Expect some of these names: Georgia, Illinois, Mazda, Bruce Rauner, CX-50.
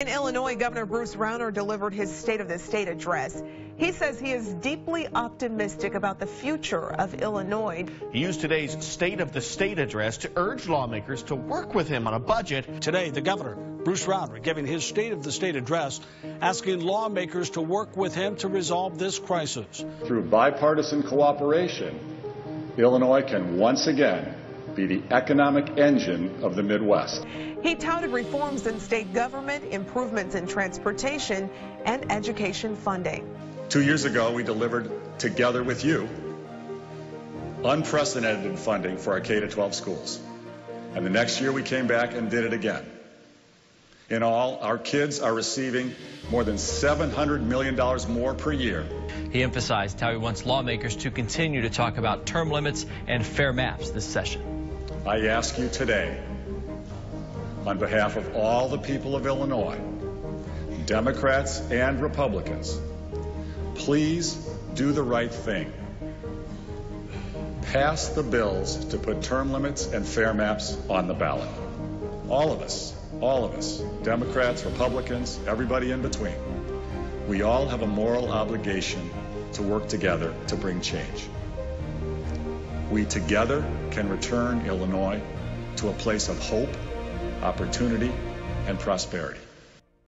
In Illinois, Governor Bruce Rauner delivered his State of the State address. He says he is deeply optimistic about the future of Illinois. He used today's State of the State address to urge lawmakers to work with him on a budget. Today, the governor, Bruce Rauner, giving his State of the State address, asking lawmakers to work with him to resolve this crisis. Through bipartisan cooperation, Illinois can once again be the economic engine of the Midwest. He touted reforms in state government, improvements in transportation, and education funding. 2 years ago, we delivered, together with you, unprecedented funding for our K-12 schools. And the next year, we came back and did it again. In all, our kids are receiving more than $700 million more per year. He emphasized how he wants lawmakers to continue to talk about term limits and fair maps this session. I ask you today, on behalf of all the people of Illinois, Democrats and Republicans, please do the right thing. Pass the bills to put term limits and fair maps on the ballot. All of us, Democrats, Republicans, everybody in between, we all have a moral obligation to work together to bring change. We together can return Illinois to a place of hope, opportunity, and prosperity.